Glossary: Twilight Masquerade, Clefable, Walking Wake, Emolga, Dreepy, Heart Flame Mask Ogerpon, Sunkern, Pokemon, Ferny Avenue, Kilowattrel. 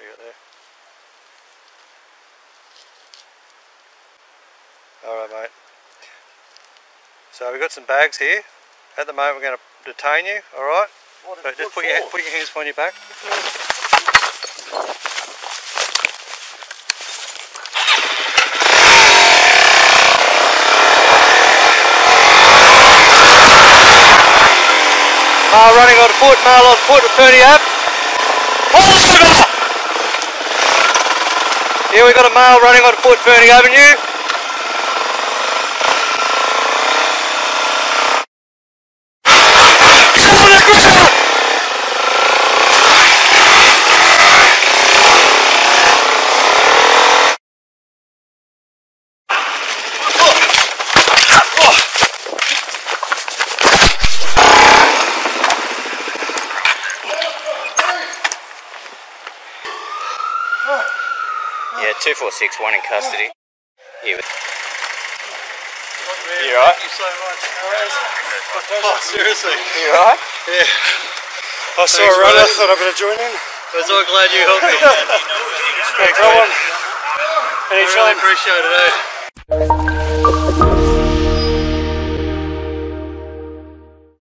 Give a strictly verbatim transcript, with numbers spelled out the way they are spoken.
we got there. Alright, mate. So we've got some bags here. At the moment we're going to detain you, alright? So just put your, put your hands behind your back. Male running on foot, male on foot with Ferny Avenue. All over! Here we've got a male running on foot, Ferny Avenue. Yeah, two four six, one in custody. Here with you. You alright? Thank you so much. Oh, seriously. You alright? Yeah. I saw a runner, I thought I'd better join in. I was all glad you helped me. Thanks, everyone. Anytime. I really appreciate it, eh?